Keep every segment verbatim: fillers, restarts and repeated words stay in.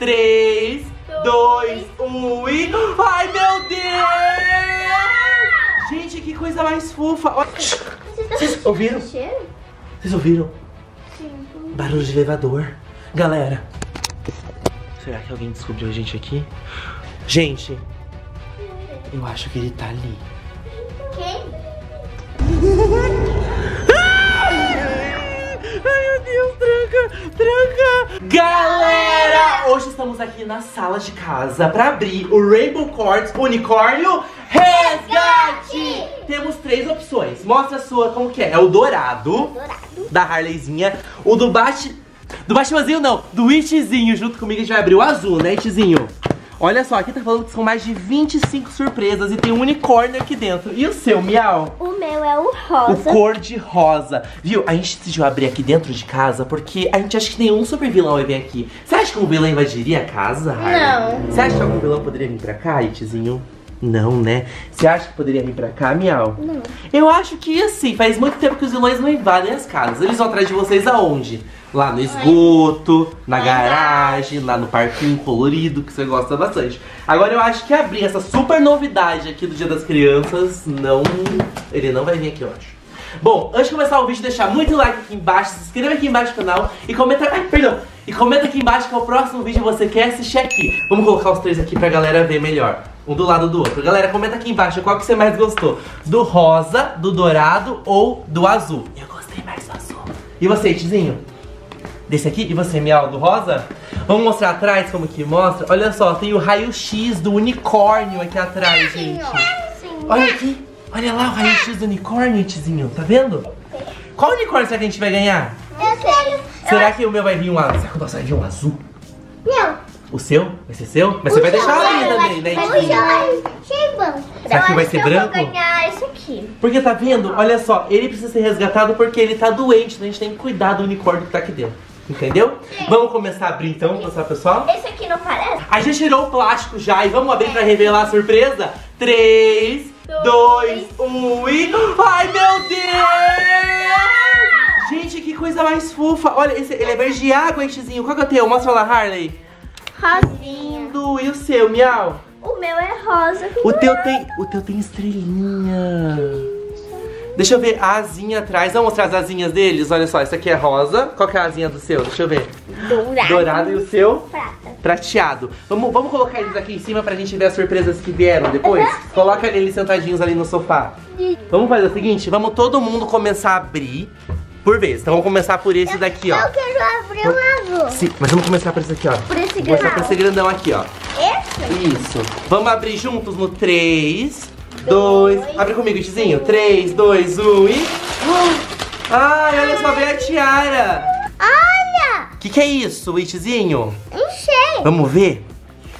três, dois, um e... Ai, meu Deus! Gente, que coisa mais fofa! Vocês ouviram? Vocês ouviram? Sim. Barulho de elevador. Galera, será que alguém descobriu a gente aqui? Gente, eu acho que ele tá ali. Quem? Ai, meu Deus, tranca, tranca. Galera, hoje estamos aqui na sala de casa pra abrir o Rainbocorns Unicórnio Resgate. Temos três opções. Mostra a sua, como que é? É o dourado, dourado. Da Harleyzinha. O do Bat... Do Batmanzinho não, do Itzinho. Junto comigo a gente vai abrir o azul, né, Itzinho? Olha só, aqui tá falando que são mais de vinte e cinco surpresas e tem um unicórnio aqui dentro. E o seu, Miau? O meu é o rosa. O cor de rosa. Viu, a gente decidiu abrir aqui dentro de casa porque a gente acha que nenhum super vilão vai vir aqui. Você acha que um vilão invadiria a casa, Harley? Não. Você acha que algum vilão poderia vir pra cá, Itzinho? Não, né? Você acha que poderia vir pra cá, Miau? Não. Eu acho que, assim, faz muito tempo que os vilões não invadem as casas. Eles vão atrás de vocês aonde? Lá no esgoto, na garagem, lá no parquinho colorido, que você gosta bastante. Agora eu acho que abrir essa super novidade aqui do Dia das Crianças, não... Ele não vai vir aqui, eu acho. Bom, antes de começar o vídeo, deixar muito like aqui embaixo, se inscreva aqui embaixo no canal e comenta... Ai, perdão! E comenta aqui embaixo que é o próximo vídeo que você quer assistir aqui. Vamos colocar os três aqui pra galera ver melhor. Um do lado do outro. Galera, comenta aqui embaixo qual que você mais gostou. Do rosa, do dourado ou do azul. Eu gostei mais do azul. E você, Tizinho? Desse aqui? E você, Miau, do rosa? Vamos mostrar atrás como que mostra? Olha só, tem o raio-x do unicórnio aqui atrás, gente. Olha aqui. Olha lá o raio-x do unicórnio, Tizinho. Tá vendo? Qual unicórnio será que a gente vai ganhar? Eu sei. Será que o meu vai vir um azul? Será que o nosso vai vir um azul? Não. O seu? Vai ser seu? Mas o você vai deixar ali também, né? O seu eu achei bom. Será que vai ser branco? Eu vou ganhar esse aqui. Porque tá vendo? Olha só, ele precisa ser resgatado porque ele tá doente, né? A gente tem que cuidar do unicórnio que tá aqui dentro. Entendeu? Sim. Vamos começar a abrir então, pra mostrar pro pessoal? Esse aqui não parece? A gente tirou o plástico já e vamos abrir é. pra revelar a surpresa? três, dois, um e... Ai, meu Deus! Gente, que coisa mais fofa! Olha, esse, ele é verde de água, Tizinho. Qual que é o teu? Mostra lá, Harley. Rosinha. Lindo. E o seu, Miau? O meu é rosa. O teu, tem, o teu tem estrelinha. Deixa eu ver a asinha atrás. Vamos mostrar as asinhas deles? Olha só, essa aqui é rosa. Qual que é a asinha do seu? Deixa eu ver. Dourado. Dourado e o seu? Prata. Prateado. Vamos, vamos colocar eles aqui em cima pra gente ver as surpresas que vieram depois? Uhum. Coloca eles sentadinhos ali no sofá. Uhum. Vamos fazer o seguinte, vamos todo mundo começar a abrir por vez. Então vamos começar por esse eu, daqui, eu ó. Eu quero abrir um azul. Sim, mas vamos começar por esse aqui, ó. Por esse grandão. Vou começar por esse grandão aqui, ó. Esse? Isso. Vamos abrir juntos no três, dois... Abre comigo, Tizinho. três, dois, um e... Ai, olha só, veio a tiara. Olha! O que que é isso, Tizinho? Não sei. Vamos ver?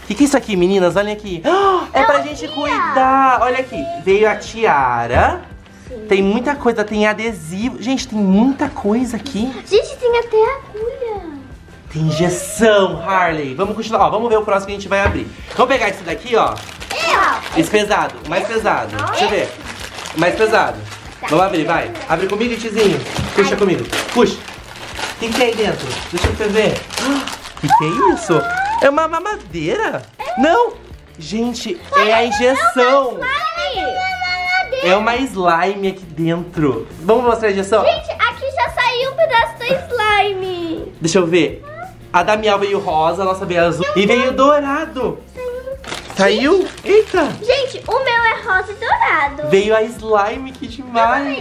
O que que é isso aqui, meninas? Olhem aqui. É pra gente cuidar. Olha aqui, veio a tiara. Tem muita coisa, tem adesivo. Gente, tem muita coisa aqui. Gente, tem até agulha. Tem injeção, Harley. Vamos continuar, ó, vamos ver o próximo que a gente vai abrir. Vamos pegar esse daqui, ó. Esse pesado, mais pesado. Deixa eu ver. Mais pesado. Vamos abrir, vai. Abre comigo, Tizinho. Puxa comigo, puxa. O que tem aí dentro? Deixa eu ver. O que que é isso? É uma mamadeira? Não. Gente, é a injeção. É uma slime aqui dentro. Vamos mostrar a injeção? Gente, aqui já saiu um pedaço da slime. Deixa eu ver. A da Miau veio rosa, a nossa veio azul. E veio dourado. Saiu? Gente, eita! Gente, o meu é rosa e dourado. Veio a slime, que demais.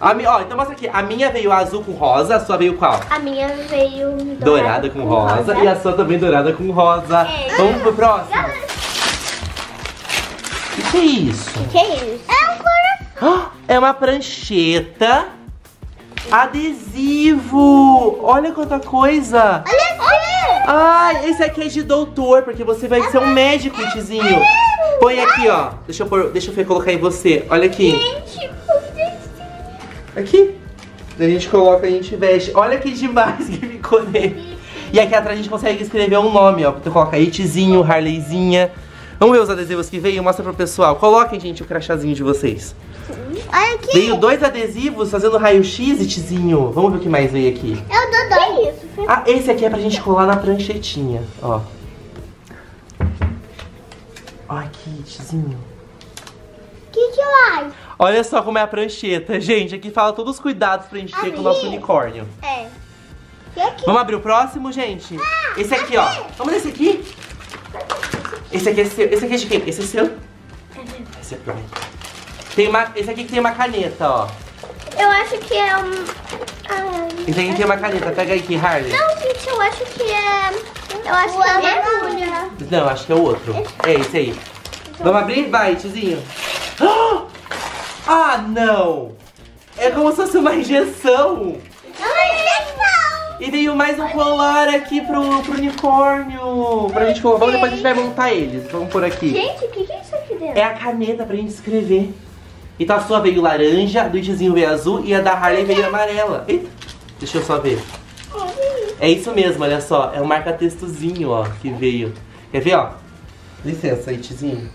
A mi... Ó, então mostra aqui. A minha veio azul com rosa, a sua veio qual? A minha veio dourada, dourada com, com rosa. rosa. E a sua também dourada com rosa. É. Vamos pro próximo? O que, que é isso? O que, que é isso? É um coração. É uma prancheta. Adesivo. Olha quanta coisa. Olha, olha. Ai, esse aqui é de doutor, porque você vai ser um médico, Tizinho. Põe aqui, ó. Deixa eu, por, deixa eu colocar em você. Olha aqui. Gente, aqui. A gente coloca, a gente veste. Olha que demais que ficou nele. E aqui atrás a gente consegue escrever um nome, ó. Tu coloca aí, Tizinho, Harleyzinha. Vamos ver os adesivos que veio? Mostra pro pessoal. Coloquem, gente, o crachazinho de vocês. Olha aqui. Veio dois adesivos fazendo raio-x, Tizinho. Vamos ver o que mais veio aqui. Eu dou dois. Ah, esse aqui é pra gente colar na pranchetinha, ó. Olha que kitzinho. Que que lá? Olha só como é a prancheta, gente. Aqui fala todos os cuidados pra gente ter com o nosso unicórnio. É. E aqui? Vamos abrir o próximo, gente? Ah, esse aqui, ó. Vamos nesse aqui? Esse aqui é seu. Esse aqui é de quem? Esse é seu? Esse é tem uma... Esse aqui que tem uma caneta, ó. Eu acho que é um... Ah, esse aqui tem uma caneta. Pega aí aqui, Harley. Não, gente, eu acho que é... Eu acho o que é mergulho. Não, acho que é o outro. É esse aí. Vamos abrir? Vai, tiozinho. Ah, não! É como se fosse uma injeção. E veio mais um colar aqui pro, pro unicórnio. Pra gente colocar, depois a gente vai montar eles. Vamos por aqui. Gente, o que, que é isso aqui dentro? É a caneta pra gente escrever. E tá, a sua veio laranja, a do Itzinho veio azul e a da Harley veio amarela. Eita, deixa eu só ver. É isso mesmo, olha só. É um marca-textozinho, ó, que veio. Quer ver, ó? Licença, Itzinho.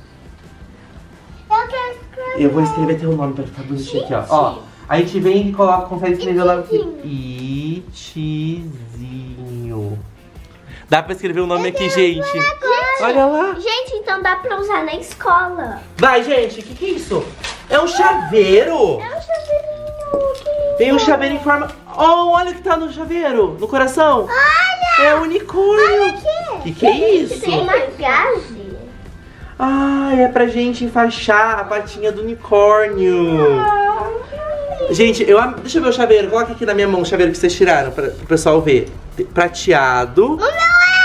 Eu quero escrever. Eu vou escrever teu nome pra ficar bonitinho aqui, ó. Ó, a gente vem e coloca, consegue escrever lá. Itzinho. Dá pra escrever o nome aqui, gente. Olha lá. Gente, então dá pra usar na escola. Vai, gente, o que que é isso? É um chaveiro. É um chaveirinho. Tem um chaveiro em forma... Oh, olha o que tá no chaveiro, no coração. Olha. É um unicórnio. Olha aqui. Que que é isso? Tem uma gaze. Ah, é pra gente enfaixar a patinha do unicórnio. Gente, eu am... deixa eu ver o chaveiro. Coloca aqui na minha mão o chaveiro que vocês tiraram pra, pro pessoal ver. Prateado. O meu é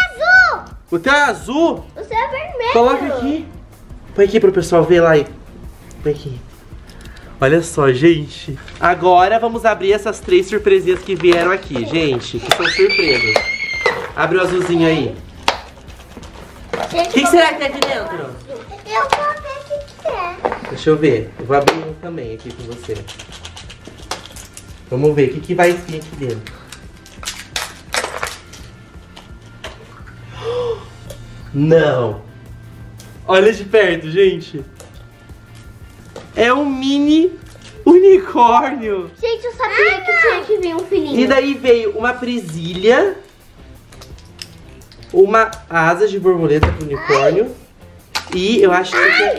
azul. O teu é azul? O seu é vermelho. Coloca aqui. Põe aqui pro pessoal ver lá aí. Põe aqui. Olha só, gente. Agora vamos abrir essas três surpresinhas que vieram aqui, gente. Que são surpresas. Abre o azulzinho aí. O que, que será que tem aqui dentro? Eu vou ver o que, que é. Deixa eu ver. Eu vou abrir um também aqui com você. Vamos ver o que, que vai vir aqui dentro. Não! Olha de perto, gente. É um mini unicórnio. Gente, eu sabia ah, que tinha que vir um filhinho. E daí veio uma presilha. Uma asa de borboleta pro unicórnio. Ai. E eu acho que... Ai.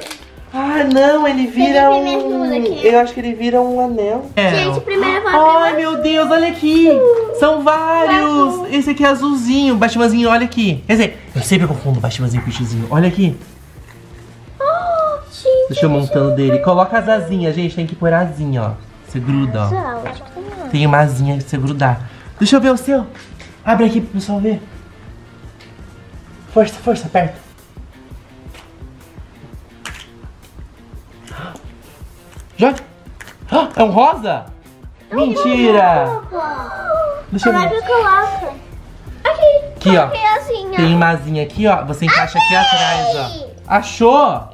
Ah, não, ele vira um... Eu acho que ele vira um anel. É. Gente, primeiro eu vou abrir. Ai, meu Deus, olha aqui. São vários. Esse aqui é azulzinho. Batmanzinho, olha aqui. Quer dizer, eu sempre confundo Batmanzinho com o Pichuzinho. Olha aqui. Deixa eu montando dele. Coloca as asinhas, gente. Tem que pôr asinha, ó. Você gruda, ó. Tem uma asinha pra você grudar. Deixa eu ver o seu. Abre aqui pro pessoal ver. Força, força, aperta. Joga. É um rosa? Mentira! Deixa eu ver. Aqui, ó. Tem uma asinha aqui, ó. Você encaixa aqui atrás, ó. Achou?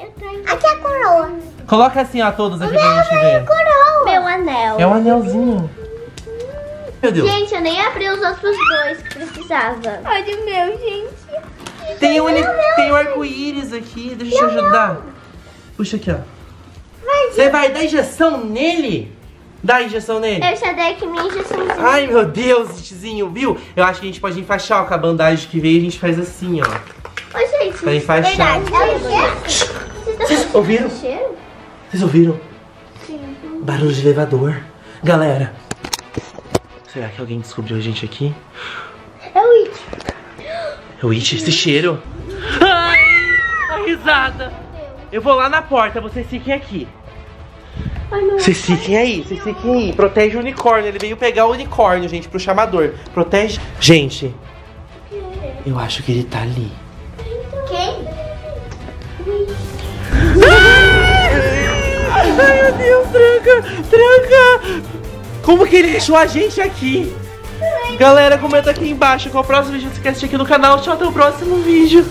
Aqui é a coroa. Coloca assim, ó, todos aqui pra gente ver. É coroa. Meu anel. É um anelzinho. Meu Deus. Gente, eu nem abri os outros dois que precisava. Olha o meu, gente. Tem um, tem um arco-íris aqui. Deixa eu te ajudar. Puxa aqui, ó. Vai, você vai dar injeção nele? Dá injeção nele? Eu já dei aqui minha injeçãozinha. Ai, meu Deus, Tizinho, viu? Eu acho que a gente pode enfaixar, ó, com a bandagem que veio. A gente faz assim, ó. Oi, gente. Pra enfaixar. Verdade. Vocês ouviram? Vocês ouviram? Sim. Barulho de elevador. Galera, será que alguém descobriu a gente aqui? É o It. É o It? Esse cheiro? Ai, a risada. Eu vou lá na porta, vocês fiquem aqui. Vocês fiquem aí, vocês fiquem aí. Protege o unicórnio. Ele veio pegar o unicórnio, gente, pro chamador. Protege. Gente, eu acho que ele tá ali. Ai, meu Deus, tranca, tranca. Como que ele deixou a gente aqui? Galera, comenta aqui embaixo qual é o próximo vídeo que você quer assistir aqui no canal. Tchau, até o próximo vídeo.